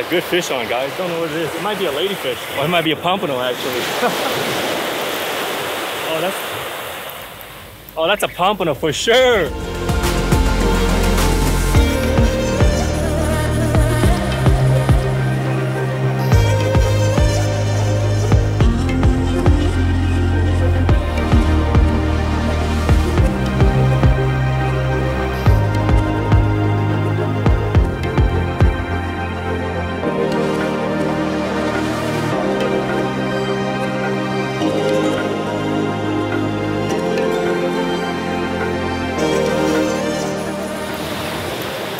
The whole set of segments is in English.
got good fish on, guys. Don't know what it is. It might be a ladyfish. Or it might be a pompano, actually. Oh, that's a pompano for sure.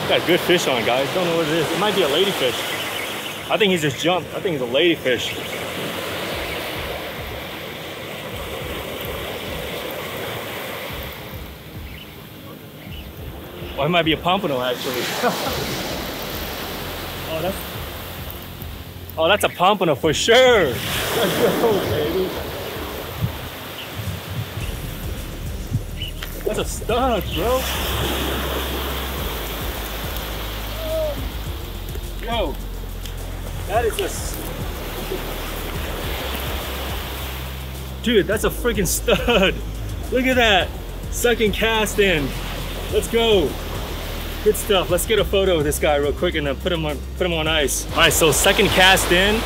Got good fish on, guys. Don't know what it is. It might be a ladyfish. I think he just jumped. I think it's a ladyfish. Or it might be a pompano, actually. Oh, that's a pompano for sure. Let's go, baby. That's a stud, bro. Yo, that is just, dude, that's a freaking stud. Look at that, second cast in. Let's go. Good stuff. Let's get a photo of this guy real quick and then put him on ice. All right, so second cast in,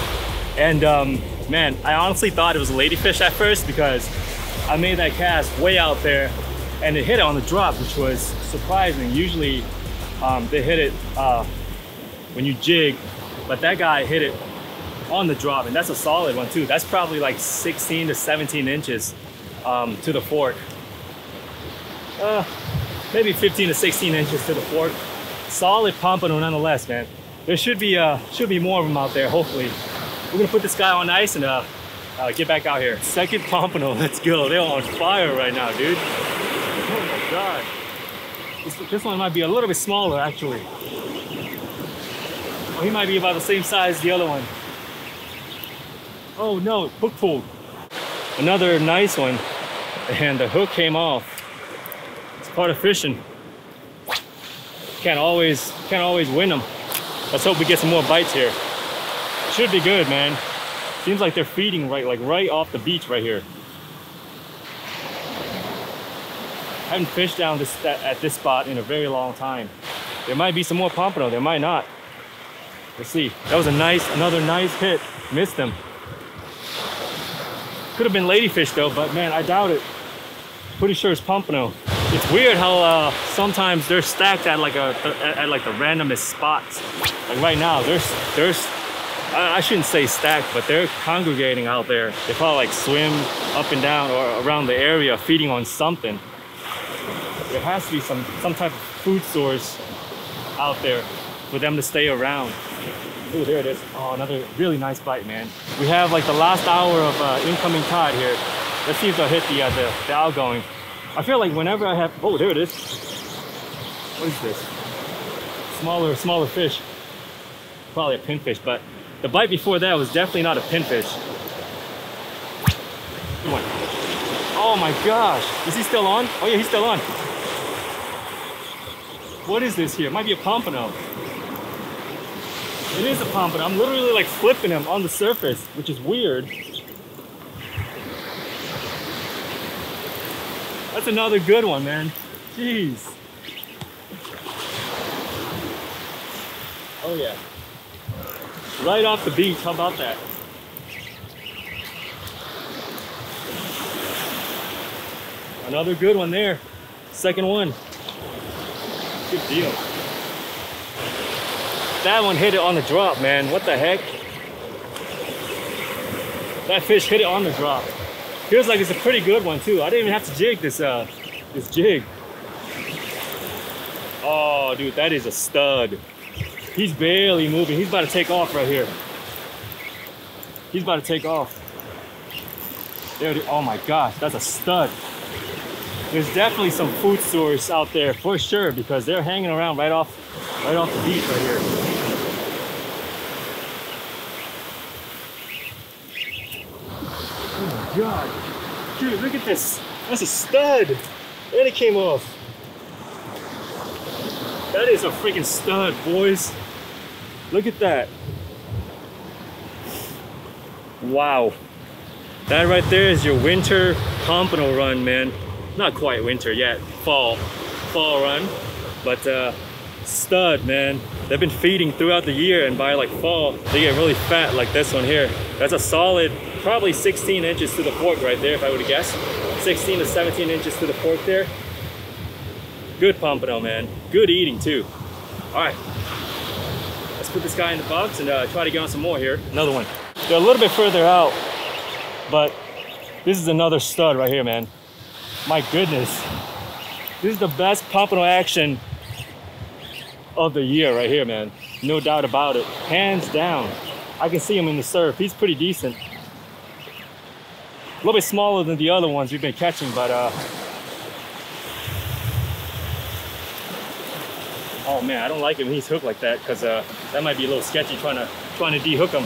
and man, I honestly thought it was a ladyfish at first because I made that cast way out there, and it hit it on the drop, which was surprising. Usually, they hit it. When you jig, but that guy hit it on the drop, and that's a solid one too. That's probably like 16 to 17 inches to the fork. Maybe 15 to 16 inches to the fork. Solid pompano nonetheless, man. There should be more of them out there, hopefully. We're gonna put this guy on ice and get back out here. Second pompano, let's go. They're on fire right now, dude. Oh my God. This one might be a little bit smaller, actually. Oh, he might be about the same size as the other one. Oh no, hook pulled. Another nice one, and the hook came off. It's part of fishing. Can't always win them. Let's hope we get some more bites here. Should be good, man. Seems like they're feeding right off the beach right here. I haven't fished down at this spot in a very long time. There might be some more pompano. There might not. Let's see. That was another nice hit. Missed him. Could have been ladyfish though, but man, I doubt it. Pretty sure it's pompano. It's weird how sometimes they're stacked at like the randomest spots. Like right now, there's I shouldn't say stacked, but they're congregating out there. They probably like swim up and down or around the area, feeding on something. There has to be some type of food source out there for them to stay around. Oh, there it is. Oh, another really nice bite, man. We have like the last hour of incoming tide here. Let's see if they'll hit the outgoing. I feel like whenever I have, oh, there it is. What is this? Smaller fish. Probably a pinfish, but the bite before that was definitely not a pinfish. Good one. Oh my gosh. Is he still on? Oh yeah, he's still on. What is this here? It might be a pompano. It is a pompano. I'm literally like flipping him on the surface, which is weird. That's another good one, man. Jeez. Oh yeah. Right off the beach, how about that? Another good one there. Second one. Good deal. That one hit it on the drop, man. What the heck? That fish hit it on the drop. Feels like it's a pretty good one too. I didn't even have to jig this jig. Oh, dude, that is a stud. He's barely moving. He's about to take off right here. He's about to take off. There it is. Oh my gosh, that's a stud. There's definitely some food source out there for sure because they're hanging around right off the beach right here. God, dude, look at this. That's a stud. And it came off. That is a freaking stud, boys. Look at that. Wow, that right there is your winter Pompano run, man. Not quite winter yet, fall run, but stud, man. They've been feeding throughout the year, and by like fall they get really fat, like this one here. That's a solid probably 16 inches to the fork right there, if I would have guessed. 16 to 17 inches to the fork there. Good Pompano, man. Good eating too. All right, let's put this guy in the box and try to get on some more here. Another one. They're a little bit further out, but this is another stud right here, man. My goodness. This is the best Pompano action of the year right here, man. No doubt about it. Hands down. I can see him in the surf. He's pretty decent. A little bit smaller than the other ones we've been catching, but oh man, I don't like it when he's hooked like that, because that might be a little sketchy trying to de-hook him.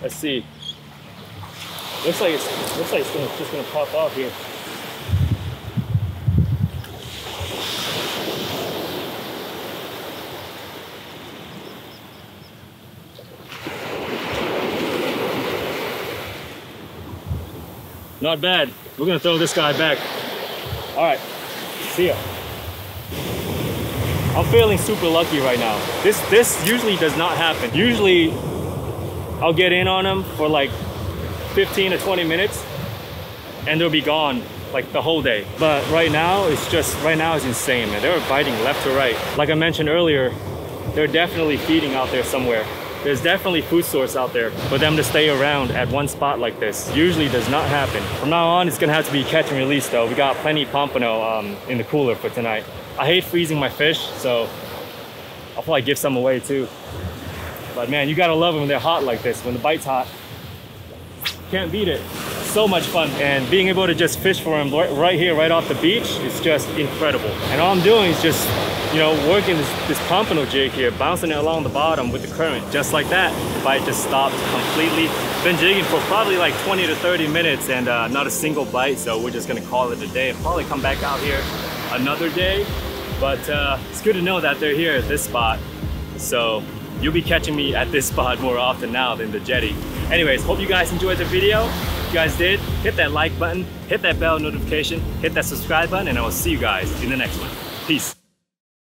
Let's see. Looks like it's just gonna pop off here. Not bad. We're gonna throw this guy back. All right, see ya. I'm feeling super lucky right now. This usually does not happen. Usually, I'll get in on them for like 15 to 20 minutes and they'll be gone like the whole day. But right now it's insane, man. They were biting left to right. Like I mentioned earlier, they're definitely feeding out there somewhere. There's definitely food source out there for them to stay around at one spot like this. Usually does not happen. From now on, it's gonna have to be catch and release though. We got plenty of Pompano in the cooler for tonight. I hate freezing my fish, so I'll probably give some away too. But man, you gotta love them when they're hot like this, when the bite's hot. Can't beat it. So much fun. And being able to just fish for them right here, right off the beach, it's just incredible. And all I'm doing is just, you know, working this Pompano jig here, bouncing it along the bottom with the current, just like that. The bite just stopped completely. Been jigging for probably like 20 to 30 minutes and not a single bite, so we're just gonna call it a day and probably come back out here another day. But it's good to know that they're here at this spot. So you'll be catching me at this spot more often now than the jetty. Anyways, hope you guys enjoyed the video. If you guys did, hit that like button, hit that bell notification, hit that subscribe button, and I will see you guys in the next one. Peace.